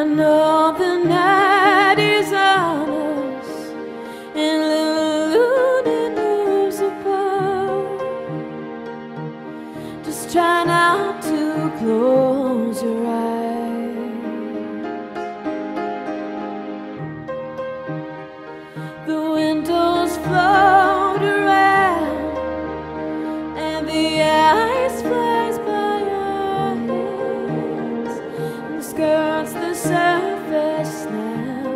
another night is on us, and the moon lives above. Just try not to close your eyes. The windows float around, and the ice flies by the surface now,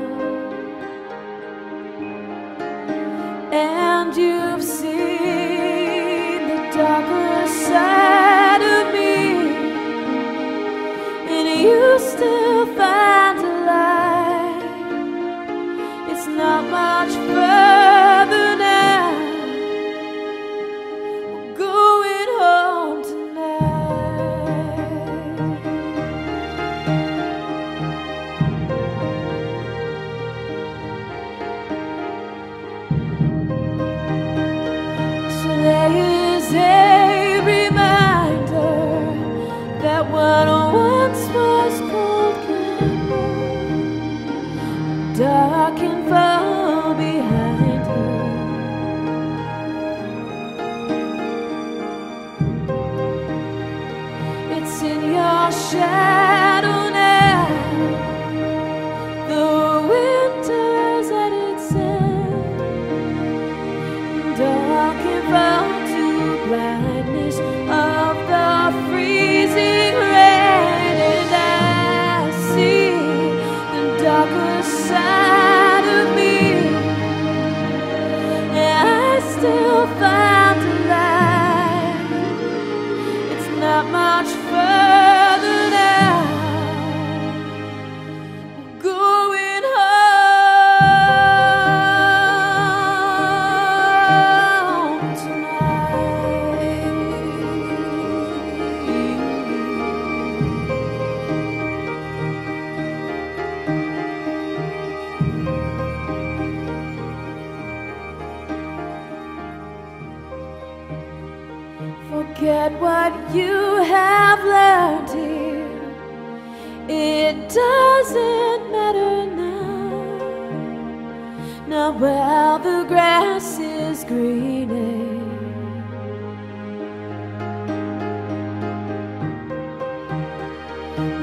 and you've seen the darker side of me, and you still find a light. It's not much further now. We're going home tonight. Is a reminder that what once was cold can burn, dark and far behind her. It's in your shadow now. The winter's at its end, dark and far. Blindness of the freezing rain, and I see the darker side of me, and I still find a light. It's not much further now. We're going home tonight. Forget what you have learned here, it doesn't matter now. Now while the grass is greening,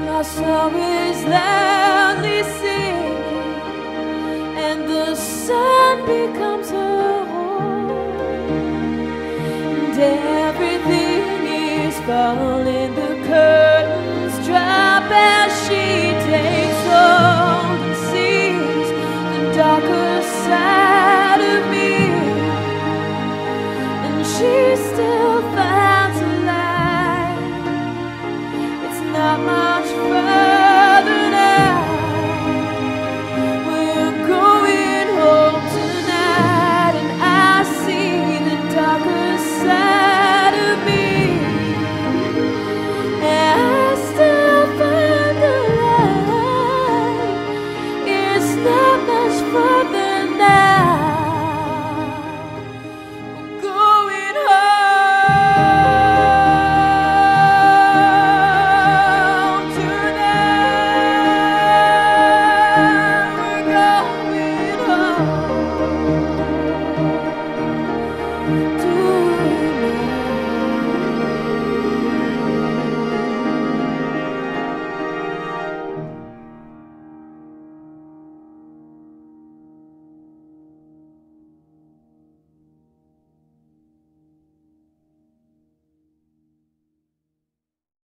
your soul is left.